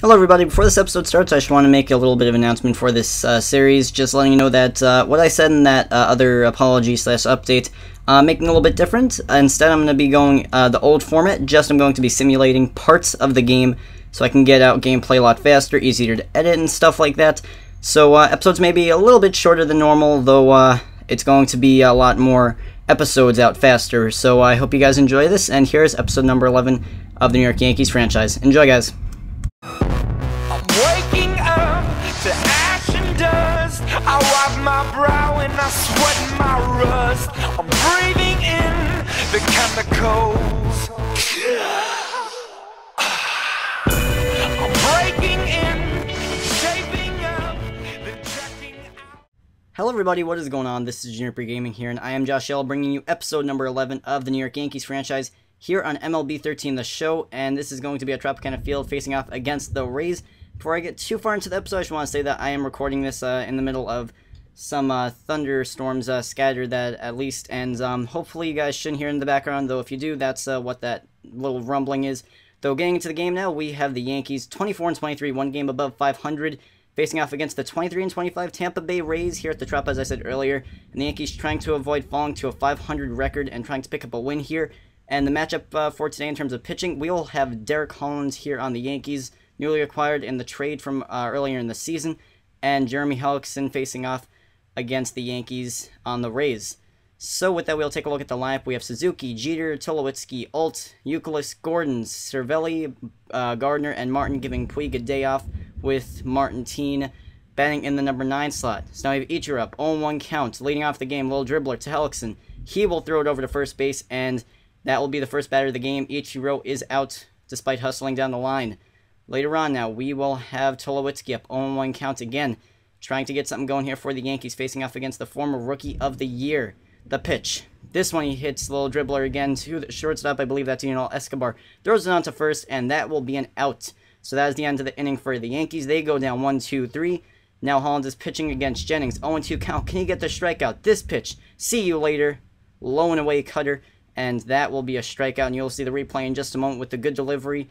Hello everybody, before this episode starts, I just want to make a little bit of an announcement for this series, just letting you know that what I said in that other apology slash update, making a little bit different. Instead, I'm going to be going the old format, just I'm going to be simulating parts of the game so I can get out gameplay a lot faster, easier to edit and stuff like that. So episodes may be a little bit shorter than normal, though it's going to be a lot more episodes out faster. So I hope you guys enjoy this, and here's episode number 11 of the New York Yankees franchise. Enjoy, guys. Waking up to ash and dust, I wipe my brow and I sweat my rust. I'm breathing in the chemicals. I'm breaking in, shaping up, the checking out. Hello everybody, what is going on? This is Juniper Gaming here, and I am Josh L, bringing you episode number 11 of the New York Yankees franchise here on MLB 13 the Show, and this is going to be a Tropicana field facing off against the Rays. Before I get too far into the episode, I just want to say that I am recording this in the middle of some thunderstorms scattered that at least, and hopefully you guys shouldn't hear in the background, though if you do, that's what that little rumbling is. Though getting into the game now, we have the Yankees 24-23, one game above 500, facing off against the 23-25 Tampa Bay Rays here at the Trop, as I said earlier, and the Yankees trying to avoid falling to a 500 record and trying to pick up a win here. And the matchup for today in terms of pitching, we'll have Derek Holland here on the Yankees, newly acquired in the trade from earlier in the season, and Jeremy Hellickson facing off against the Yankees on the Rays. So with that, we'll take a look at the lineup. We have Suzuki, Jeter, Tulowitzki, Alt, Eucalyptus, Gordon, Cervelli, Gardner, and Martin, giving Puig a day off with Martine batting in the number 9 slot. So now we have Ichiro up, 0-1 count, leading off the game, little dribbler to Hellickson. He will throw it over to first base, and that will be the first batter of the game. Ichiro is out despite hustling down the line. Later on now, we will have Tulowitzki up, 0-1 count again, trying to get something going here for the Yankees, facing off against the former Rookie of the Year. The pitch. This one he hits the little dribbler again to the shortstop, I believe that's Escobar. Throws it on to first, and that will be an out. So that is the end of the inning for the Yankees. They go down 1-2-3. Now Holland is pitching against Jennings. 0-2 count. Can he get the strikeout? This pitch. See you later. Low and away cutter, and that will be a strikeout, and you'll see the replay in just a moment with the good delivery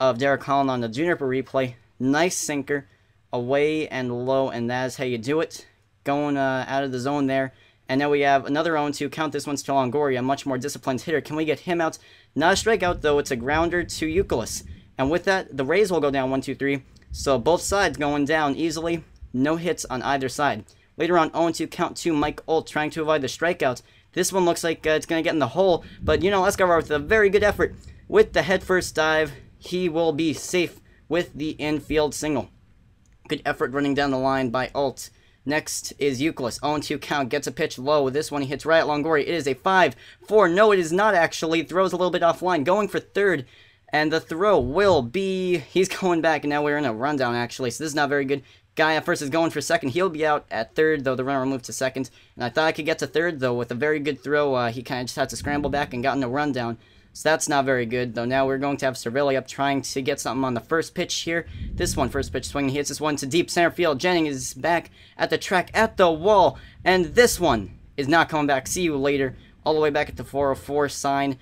of Derek Holland on the Juniper replay. Nice sinker, away and low, and that is how you do it. Going out of the zone there. And now we have another 0-2 count. This one's to Longoria, a much more disciplined hitter. Can we get him out? Not a strikeout, though. It's a grounder to Eucalyptus. And with that, the Rays will go down 1-2-3. So both sides going down easily. No hits on either side. Later on, 0-2 count to Mike Olt, trying to avoid the strikeout. This one looks like it's going to get in the hole, but Escobar with a very good effort. With the headfirst dive, he will be safe with the infield single. Good effort running down the line by Alt. Next is Eucalyptus. 0-2 count. Gets a pitch low. This one he hits right at Longoria. It is a 5-4. No, it is not actually. Throws a little bit offline. Going for third. And the throw will be... He's going back. And now we're in a rundown, actually. So this is not very good. Guy at first is going for second. He'll be out at third, though the runner will move to second. And I thought I could get to third, though. With a very good throw, he kind of just had to scramble back and got in a rundown. So that's not very good, though. Now we're going to have Cervelli up trying to get something on the first pitch here. This one, first pitch swing, he hits this one to deep center field. Jennings is back at the track, at the wall. And this one is not coming back. See you later. All the way back at the 404 sign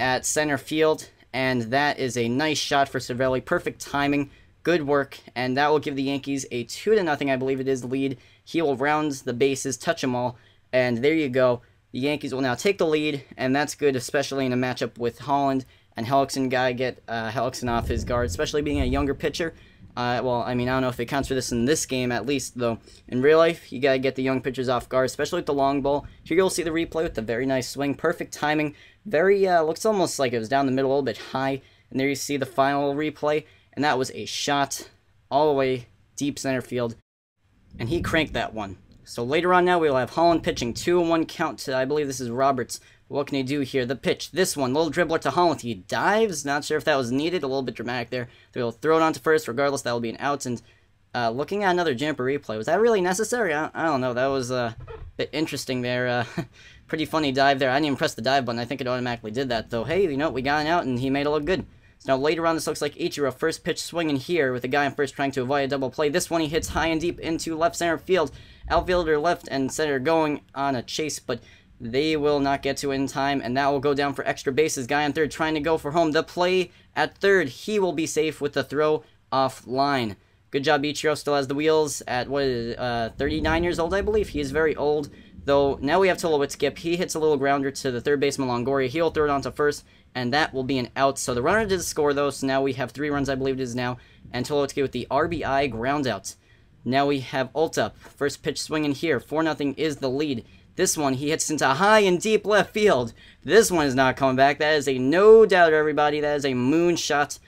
at center field. And that is a nice shot for Cervelli. Perfect timing. Good work. And that will give the Yankees a 2-0, I believe it is, lead. He will round the bases, touch them all. And there you go. The Yankees will now take the lead, and that's good, especially in a matchup with Holland and Hellickson. Guy get Hellickson off his guard, especially being a younger pitcher. Well, I mean, I don't know if it counts for this in this game, at least, though. In real life, you got to get the young pitchers off guard, especially with the long ball. Here you'll see the replay with the very nice swing, perfect timing. Very, looks almost like it was down the middle, a little bit high. And there you see the final replay, and that was a shot all the way deep center field. And he cranked that one. So later on now, we'll have Holland pitching, 2-1 count to, I believe this is Roberts. What can he do here? The pitch, this one, little dribbler to Holland. He dives, not sure if that was needed, a little bit dramatic there. They'll throw it on to first, regardless, that will be an out. And looking at another jumper replay, was that really necessary? I don't know, that was a bit interesting there. Pretty funny dive there. I didn't even press the dive button, I think it automatically did that, though. Hey, you know, we got an out, and he made it look good. Now later on, this looks like Ichiro, first pitch swinging here with the guy in first trying to avoid a double play. This one he hits high and deep into left center field. Outfielder left and center going on a chase, but they will not get to it in time, and that will go down for extra bases. Guy on third trying to go for home. The play At third, he will be safe with the throw offline. Good job, Ichiro still has the wheels at, 39 years old, I believe. He is very old, though. Now we have Tulowitzki. He hits a little grounder to the third baseman, Longoria. He'll throw it onto first, and that will be an out. So the runner did score, though, so now we have 3 runs, I believe it is now, and Tulowitzki with the RBI ground out. Now we have Alt up. First pitch swinging here. 4-0 is the lead. This one, he hits into high and deep left field. This one is not coming back. That is a no-doubter, everybody. That is a moonshot.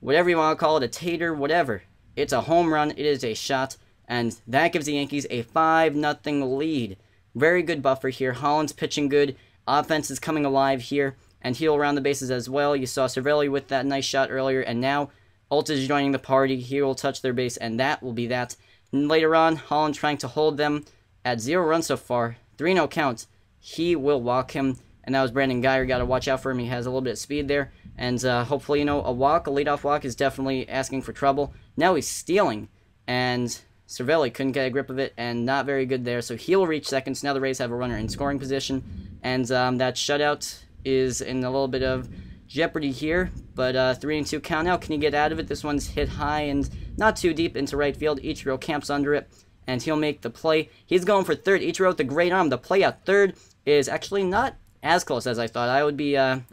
Whatever you want to call it, a tater, whatever. It's a home run. It is a shot. And that gives the Yankees a 5-0 lead. Very good buffer here. Holland's pitching good. Offense is coming alive here. And he'll round the bases as well. You saw Cervelli with that nice shot earlier. And now Alt is joining the party. He will touch their base, and that will be that. And later on, Holland trying to hold them at 0 runs so far. 3-0 count. He will walk him. And that was Brandon Guyer. Got to watch out for him. He has a little bit of speed there. And hopefully, you know, a walk, a leadoff walk is definitely asking for trouble. Now he's stealing. And Cervelli couldn't get a grip of it and not very good there. So he'll reach second. So now the Rays have a runner in scoring position. And that shutout is in a little bit of jeopardy here. But 3-2 count now. Can he get out of it? This one's hit high and not too deep into right field. Ichiro camps under it. And he'll make the play. He's going for third. Ichiro with the great arm. The play at third is actually not as close as I thought. I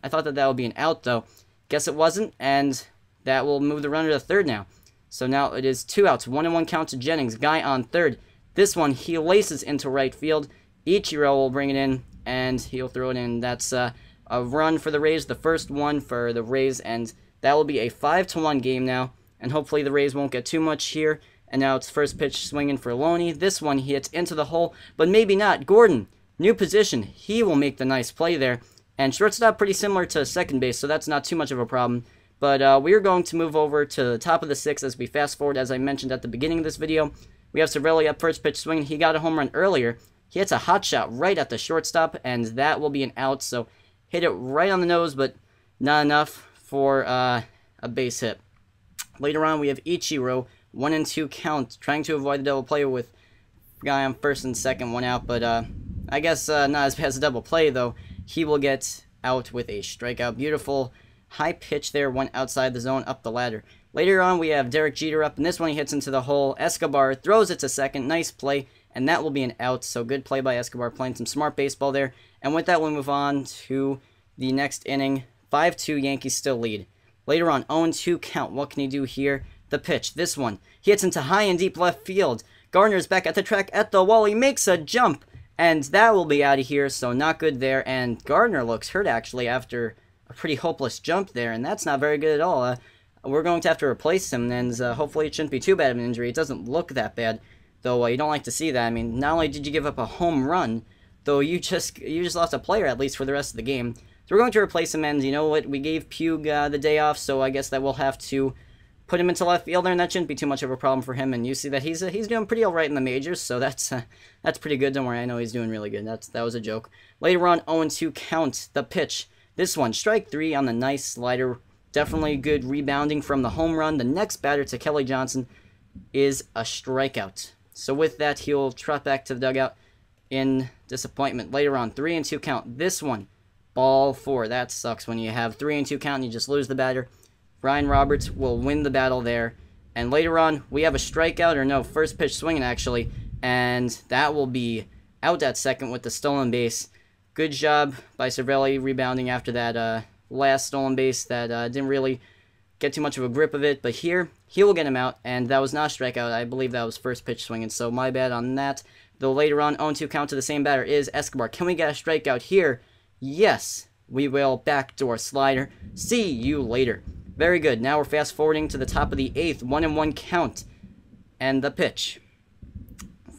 thought that would be an out, though. Guess it wasn't, and that will move the runner to third now. So now it is 2 outs. 1-1 count to Jennings. Guy on third. This one, he laces into right field. Ichiro will bring it in, and he'll throw it in. That's a run for the Rays, the first one for the Rays, and that will be a 5-1 game now. And hopefully the Rays won't get too much here. And now it's first pitch swinging for Loney. This one he hits into the hole, but maybe not. Gordon, new position. He will make the nice play there. And shortstop pretty similar to second base, so that's not too much of a problem. But we are going to move over to the top of the 6th as we fast forward, as I mentioned at the beginning of this video. We have Cervelli up first pitch swinging. He got a home run earlier. He hits a hot shot right at the shortstop, and that will be an out. So hit it right on the nose, but not enough for a base hit. Later on, we have Ichiro. 1-2 count, trying to avoid the double play with guy on first and second, 1 out, but I guess not as bad as a double play, though. He will get out with a strikeout. Beautiful high pitch there, went outside the zone, up the ladder. Later on, we have Derek Jeter up, and this one he hits into the hole. Escobar throws it to second, nice play, and that will be an out, so good play by Escobar, playing some smart baseball there. And with that, we'll move on to the next inning. 5-2, Yankees still lead. Later on, 0-2 count, what can he do here? The pitch, this one, he hits into high and deep left field. Gardner's back at the track at the wall. He makes a jump, and that will be out of here, so not good there. And Gardner looks hurt, actually, after a pretty hopeless jump there, and that's not very good at all. We're going to have to replace him, and hopefully it shouldn't be too bad of an injury. It doesn't look that bad, though you don't like to see that. I mean, not only did you give up a home run, though you just lost a player, at least for the rest of the game. So we're going to replace him, and you know what? We gave Puig the day off, so I guess that we'll have to put him into left field there, and that shouldn't be too much of a problem for him. And you see that he's doing pretty all right in the majors, so that's pretty good. Don't worry, I know he's doing really good. That was a joke. Later on, 0-2 count, the pitch. This one, strike 3 on the nice slider. Definitely good rebounding from the home run. The next batter to Kelly Johnson is a strikeout. So with that, he'll trot back to the dugout in disappointment. Later on, 3-2 count. This one, ball 4. That sucks when you have 3-2 count and you just lose the batter. Ryan Roberts will win the battle there. And later on, we have a strikeout, or no, first pitch swinging, actually. And that will be out at second with the stolen base. Good job by Cervelli rebounding after that last stolen base that didn't really get too much of a grip of it. But here, he will get him out, and that was not a strikeout. I believe that was first pitch swinging, so my bad on that. Though later on, 0-2 count to the same batter is Escobar. Can we get a strikeout here? Yes, we will. Backdoor slider. See you later. Very good. Now we're fast forwarding to the top of the 8th. 1-1 count, and the pitch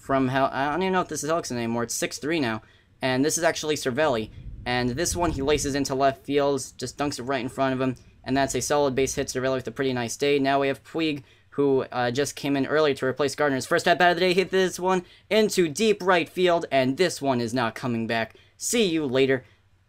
from I don't even know if this is Hellickson anymore. It's 6-3 now, and this is actually Cervelli. And this one he laces into left field, just dunks it right in front of him, and that's a solid base hit. Cervelli with a pretty nice day. Now we have Puig, who just came in early to replace Gardner's first at bat of the day. Hit this one into deep right field, and this one is not coming back. See you later.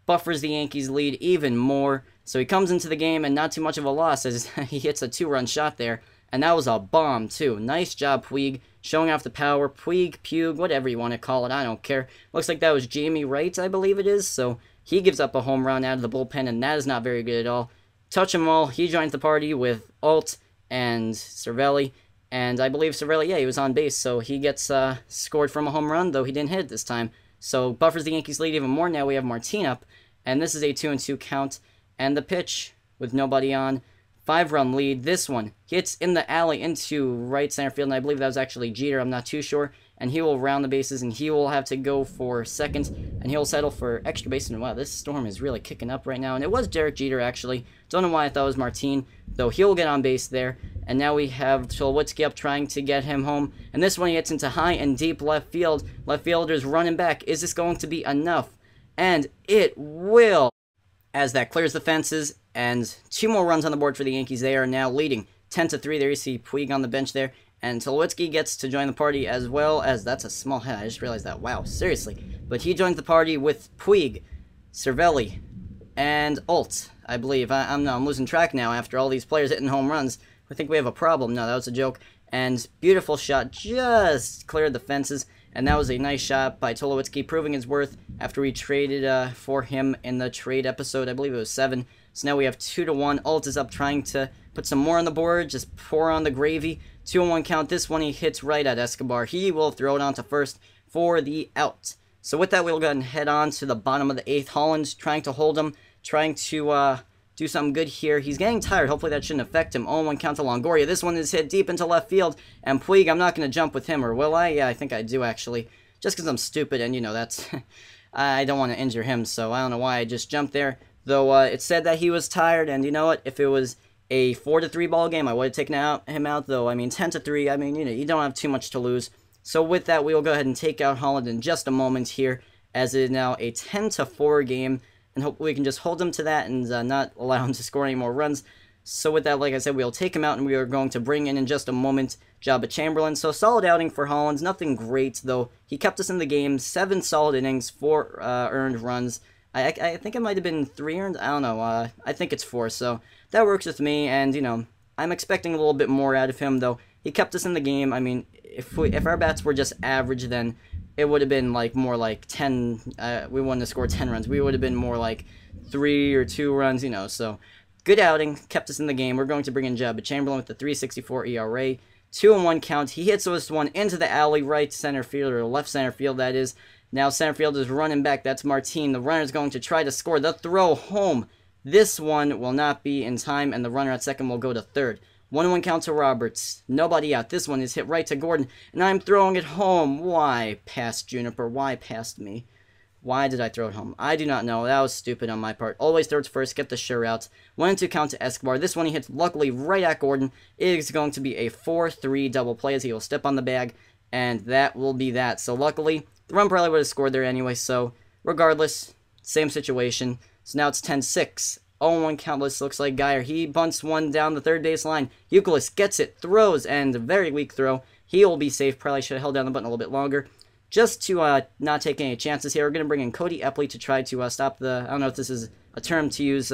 Buffers the Yankees' lead even more. So he comes into the game, and not too much of a loss as he hits a 2-run shot there. And that was a bomb, too. Nice job, Puig, showing off the power. Puig, Puig, whatever you want to call it, I don't care. Looks like that was Jamie Wright, I believe it is. So he gives up a home run out of the bullpen, and that is not very good at all. touch him all. He joins the party with Alt and Cervelli. And I believe Cervelli, yeah, he was on base, so he gets scored from a home run, though he didn't hit it this time. So buffers the Yankees' lead even more. Now we have Martine up, and this is a 2-2 count. And the pitch with nobody on. 5-run lead. This one hits in the alley into right center field, and I believe that was actually Jeter. I'm not too sure. And he will round the bases, and he will have to go for second, and he'll settle for extra base. And wow, this storm is really kicking up right now. And it was Derek Jeter, actually. Don't know why I thought it was Martine, though he'll get on base there. And now we have Tulowitzki up trying to get him home. And this one he hits into high and deep left field. Left fielder's running back. Is this going to be enough? And it will, as that clears the fences. And two more runs on the board for the Yankees. They are now leading 10-3. There you see Puig on the bench there. And Tulowitzki gets to join the party as well as... That's a small hit. I just realized that. Wow, seriously. But he joins the party with Puig, Cervelli, and Olt, I believe. I'm losing track now after all these players hitting home runs. I think we have a problem. No, that was a joke. And beautiful shot. Just cleared the fences. And that was a nice shot by Tulowitzki, proving his worth after we traded for him in the trade episode. I believe it was 7. So now we have 2-1. Alt is up trying to put some more on the board. Just pour on the gravy. 2-1 count. This one he hits right at Escobar. He will throw it on to first for the out. So with that, we'll go ahead and head on to the bottom of the 8th. Holland's trying to hold him. Trying to do something good here. He's getting tired. Hopefully that shouldn't affect him. 0-1 count to Longoria. This one is hit deep into left field. And Puig, I'm not going to jump with him, or will I? Yeah, I think I do, actually. Just because I'm stupid and, you know, that's... I don't want to injure him, so I don't know why I just jumped there. Though it said that he was tired, and you know what? If it was a 4-3 ball game, I would have taken him out, though. I mean, 10-3, I mean, you know, you don't have too much to lose. So with that, we will go ahead and take out Holland in just a moment here, as it is now a 10-4 game, and hopefully we can just hold him to that and not allow him to score any more runs. So with that, like I said, we'll take him out, and we are going to bring in just a moment Joba Chamberlain. So solid outing for Holland, nothing great, though. He kept us in the game, 7 solid innings, 4 earned runs. I think it might have been 3 earned. I don't know. I think it's 4, so that works with me. And, you know, I'm expecting a little bit more out of him, though. He kept us in the game. I mean, if our bats were just average, then it would have been, like, more like 10. We wouldn't have scored 10 runs. We would have been more like 3 or 2 runs, you know. So, good outing. Kept us in the game. We're going to bring in Joba Chamberlain with the 3.64 ERA. 2-1 count. He hits this one into the alley, right center field, or left center field, that is. Now center field is running back. That's Martine. The runner is going to try to score the throw home. This one will not be in time, and the runner at second will go to third. 1-1 count to Roberts. Nobody out. This one is hit right to Gordon, and I'm throwing it home. Why past Juniper? Why past me? Why did I throw it home? I do not know. That was stupid on my part. Always throw it first. Get the sure out. 1-2 count to Escobar. This one he hits luckily right at Gordon. It is going to be a 4-3 double play as he will step on the bag, and that will be that. So luckily... the run probably would have scored there anyway, so regardless, same situation. So now it's 10-6. 0-1 countless looks like Guyer. He bunts one down the third base line. Eucalyptus gets it, throws, and a very weak throw. He will be safe. Probably should have held down the button a little bit longer. Just to not take any chances here, we're going to bring in Cody Epley to try to stop the... I don't know if this is a term to use,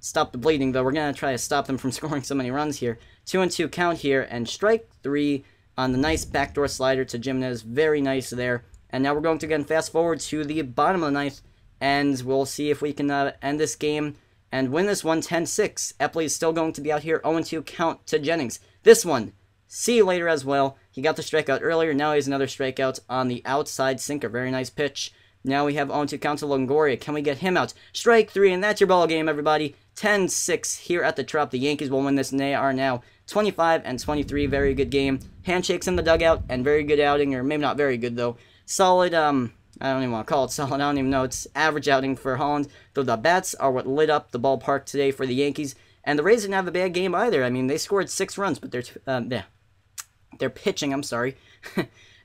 stop the bleeding, though. We're going to try to stop them from scoring so many runs here. 2-2 count here, and strike 3 on the nice backdoor slider to Jimenez. Very nice there. And now we're going to again fast forward to the bottom of the ninth, and we'll see if we can end this game and win this one 10-6. Epley is still going to be out here. 0-2 count to Jennings. This one, see you later as well. He got the strikeout earlier. Now he has another strikeout on the outside sinker. Very nice pitch. Now we have 0-2 count to Longoria. Can we get him out? Strike 3, and that's your ball game, everybody. 10-6 here at the Trop. The Yankees will win this, and they are now 25-23. Very good game. Handshakes in the dugout, and very good outing, or maybe not very good, though. Solid, I don't even want to call it solid, I don't even know, it's average outing for Holland, though the bats are what lit up the ballpark today for the Yankees, and the Rays didn't have a bad game either. I mean, they scored 6 runs, but their pitching, I'm sorry,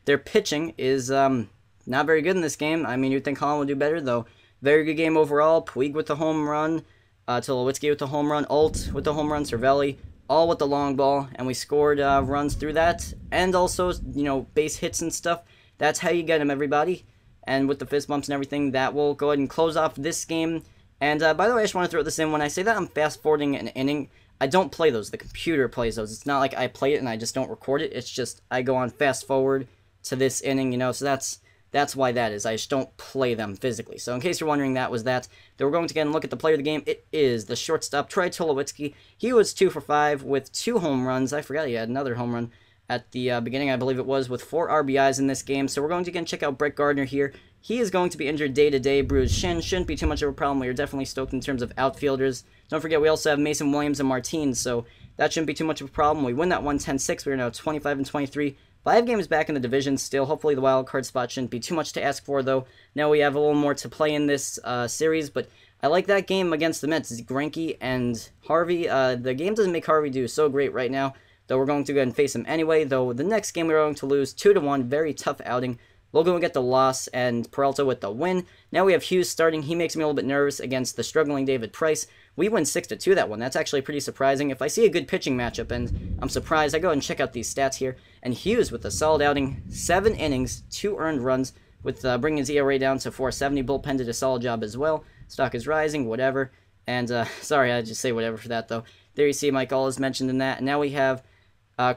their pitching is not very good in this game. I mean, you'd think Holland would do better, though. Very good game overall. Puig with the home run, Tulowitzki with the home run, Alt with the home run, Cervelli, all with the long ball, and we scored runs through that, and also, you know, base hits and stuff. That's how you get him, everybody. And with the fist bumps and everything, that will go ahead and close off this game. And, by the way, I just want to throw this in. When I say that I'm fast-forwarding an inning, I don't play those. The computer plays those. It's not like I play it and I just don't record it. It's just I go on fast-forward to this inning, you know. So that's That's why that is. I just don't play them physically. So in case you're wondering, that was that. Then we're going to again look at the player of the game. It is the shortstop, Troy Tulowitzki. He was 2 for 5 with 2 home runs. I forgot he had another home run at the beginning, I believe it was, with 4 RBIs in this game. So we're going to again check out Brett Gardner here. He is going to be injured day-to-day. Bruised shin shouldn't be too much of a problem. We are definitely stoked in terms of outfielders. Don't forget, we also have Mason Williams and Martine, so that shouldn't be too much of a problem. We win that 110-6. We are now 25-23. 5 games back in the division still. Hopefully the wild card spot shouldn't be too much to ask for, though. Now we have a little more to play in this series, but I like that game against the Mets. It's Greinke and Harvey. The game doesn't make Harvey do so great right now, though we're going to go ahead and face him anyway. Though the next game we're going to lose 2-1. Very tough outing. We'll go and get the loss and Peralta with the win. Now we have Hughes starting. He makes me a little bit nervous against the struggling David Price. We win 6-2 that one. That's actually pretty surprising. If I see a good pitching matchup and I'm surprised, I go and check out these stats here. And Hughes with a solid outing, 7 innings, 2 earned runs, with bringing his ERA down to 4.70. Bullpen did a solid job as well. Stock is rising, whatever. And sorry, I just say whatever for that though. There you see Mike Olt is mentioned in that. And now we have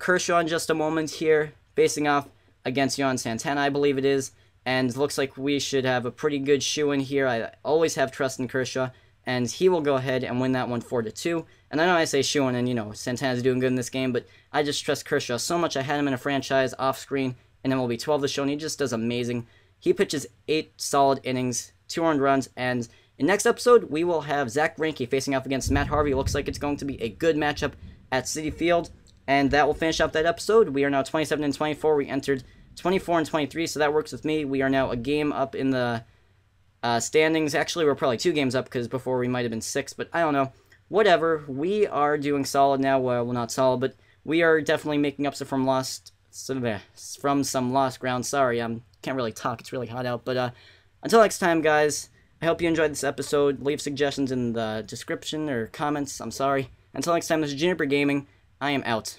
Kershaw in just a moment here, facing off against Yon Santana, I believe it is, and looks like we should have a pretty good shoe in here. I always have trust in Kershaw, and he will go ahead and win that one 4-2. And I know I say shoe in, and you know, Santana's doing good in this game, but I just trust Kershaw so much. I had him in a franchise off-screen in MLB 12 the Show, and he just does amazing. He pitches 8 solid innings, 2 earned runs, and in next episode, we will have Zack Greinke facing off against Matt Harvey. Looks like it's going to be a good matchup at Citi Field, and that will finish up that episode. We are now 27-24. We entered 24-23, so that works with me. We are now a game up in the standings. Actually, we're probably 2 games up, because before we might have been 6, but I don't know. Whatever, we are doing solid now. Well, not solid, but we are definitely making up from some lost ground. Sorry, I can't really talk. It's really hot out, but until next time, guys, I hope you enjoyed this episode. Leave suggestions in the description or comments. I'm sorry. Until next time, this is Juniper Gaming. I am out.